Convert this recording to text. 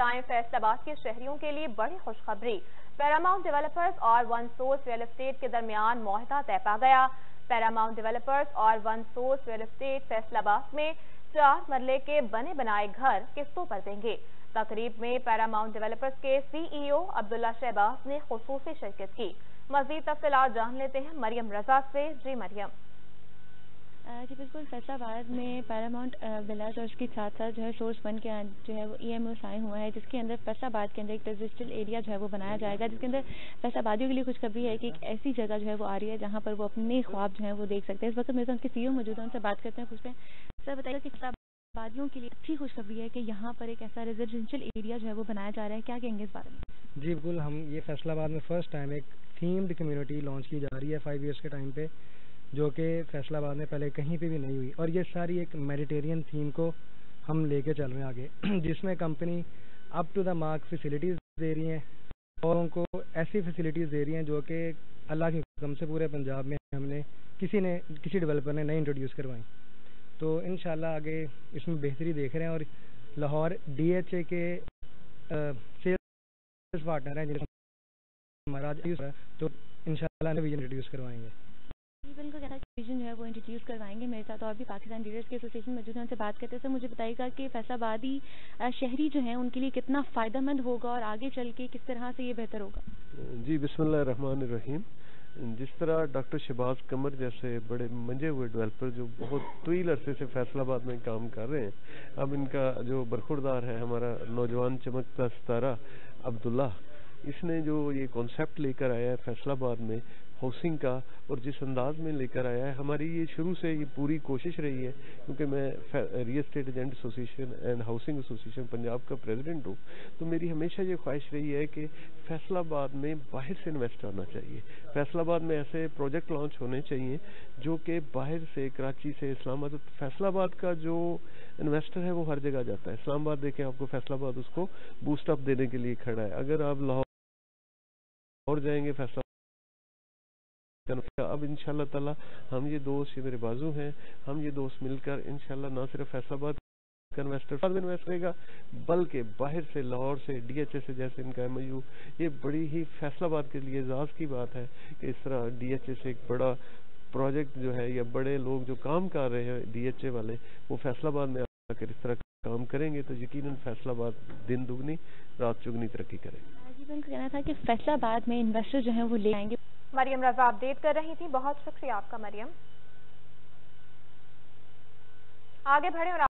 फैसलाबाद के शहरियों के लिए बड़ी खुशखबरी। पैरामाउंट डेवलपर्स और वन सोर्स रियल एस्टेट के दरमियान मुआहदा तय पा गया। पैरामाउंट डेवलपर्स और one source real estate Faisalabad में 4 मरले के बने बनाए घर किस्तों पर देंगे। तकरीब में पैरामाउंट डेवलपर्स के सीईओ अब्दुल्ला शहबाज ने खुसूसी शिरकत की। मजीद तफसीलात जान लेते हैं मरियम रजा से। जी मरियम जी बिल्कुल, फैसलाबाद में पैरामाउंट विलाज और उसके साथ साथ जो है सोर्स वन के जो है वो EMO साइन हुआ है, जिसके अंदर फैसलाबाद के अंदर एक रेजिस्टल एरिया जो है वो बनाया जाएगा, जिसके अंदर फैसलाबादियों के लिए खुशखबरी है कि एक ऐसी जगह जो है वो आ रही है जहाँ पर वो अपने ख्वाब जो है वो देख सकते हैं। इस वक्त मेरे साथ सीईओ मौजूद है, उनसे बात करते हैं, पूछते हैं सर बताइए कि फैसलाबादियों के लिए अच्छी खुशखबरी है कि यहाँ पर एक ऐसा रेजिडेंशियल एरिया जो है वो बनाया जा रहा है, क्या कहेंगे इस बारे में? जी बिल्कुल, हम ये फैसलाबाद में फर्स्ट टाइम एक थीम्ड कम्युनिटी लॉन्च की जा रही है 5 ईयर्स के टाइम पे, जो कि फैसलाबाद में पहले कहीं पे भी नहीं हुई। और ये सारी एक मेडिटेरियन थीम को हम लेके चल रहे हैं आगे, जिसमें company up to the mark facilities दे रही हैं और उनको ऐसी फैसिलिटीज़ दे रही हैं जो कि अल्लाह के हुक्म से पूरे पंजाब में हमने किसी डेवलपर ने नहीं इंट्रोड्यूस करवाई। तो इंशाल्लाह आगे इसमें बेहतरी देख रहे हैं। और लाहौर DHA के सेल्स पार्टनर हैं जिनसे महाराज, तो इंशाल्लाह भी इंट्रोड्यूस करवाएंगे। इनको कहना विजन जो है वो इंट्रोड्यूस करवाएंगे। मेरे साथ और भी पाकिस्तान डीलर्स के एसोसिएशन मौजूद हैं, उनसे बात करते हैं। सर मुझे बताइएगा कि फैसलाबादी शहरी जो हैं उनके लिए कितना फ़ायदेमंद होगा और आगे चल के किस तरह से ये बेहतर होगा? जी बिस्मिल्लाहिर्रहमानिर्रहीम। जिस तरह डॉक्टर शहबाज कमर जैसे बड़े मंजे हुए डेवलपर जो बहुत तवील अरसे से फैसलाबाद में काम कर रहे हैं, अब इनका जो बरखुरदार है हमारा नौजवान चमकता सितारा अब्दुल्ला, इसने जो ये कॉन्सेप्ट लेकर आया है फैसलाबाद में हाउसिंग का और जिस अंदाज में लेकर आया है, हमारी ये शुरू से ये पूरी कोशिश रही है, क्योंकि मैं real estate agent association and housing association Punjab का प्रेसिडेंट हूँ, तो मेरी हमेशा ये ख्वाहिश रही है कि फैसलाबाद में बाहर से इन्वेस्टर आना चाहिए। फैसलाबाद में ऐसे प्रोजेक्ट लॉन्च होने चाहिए जो कि बाहर से, कराची से, इस्लामाबाद। फैसलाबाद का जो इन्वेस्टर है वो हर जगह जाता है। इस्लामाबाद देखें आपको, फैसलाबाद उसको बूस्ट अप देने के लिए खड़ा है। अगर आप लाहौर जाएंगे फैसला, अब इंशाल्लाह ताला हम ये दोस्त, ये मेरे बाजू हैं, हम ये दोस्त मिलकर इंशाल्लाह ना सिर्फ फैसलाबाद का इन्वेस्टर इन्वेस्ट करेगा बल्कि बाहर से, लाहौर से, DHA से, जैसे इनका MOU, ये बड़ी ही फैसलाबाद के लिए एजाज की बात है कि इस तरह DHA से एक बड़ा प्रोजेक्ट जो है या बड़े लोग जो काम कर रहे हैं DHA वाले, वो फैसलाबाद में आकर इस तरह काम करेंगे तो यकीनन फैसलाबाद दिन दुगनी रात चुगनी तरक्की करेगी। उनका कहना था कि फैसलाबाद में इन्वेस्टर जो है वो ले आएंगे। मरियम रजा अपडेट कर रही थी, बहुत शुक्रिया आपका मरियम। आगे बढ़े और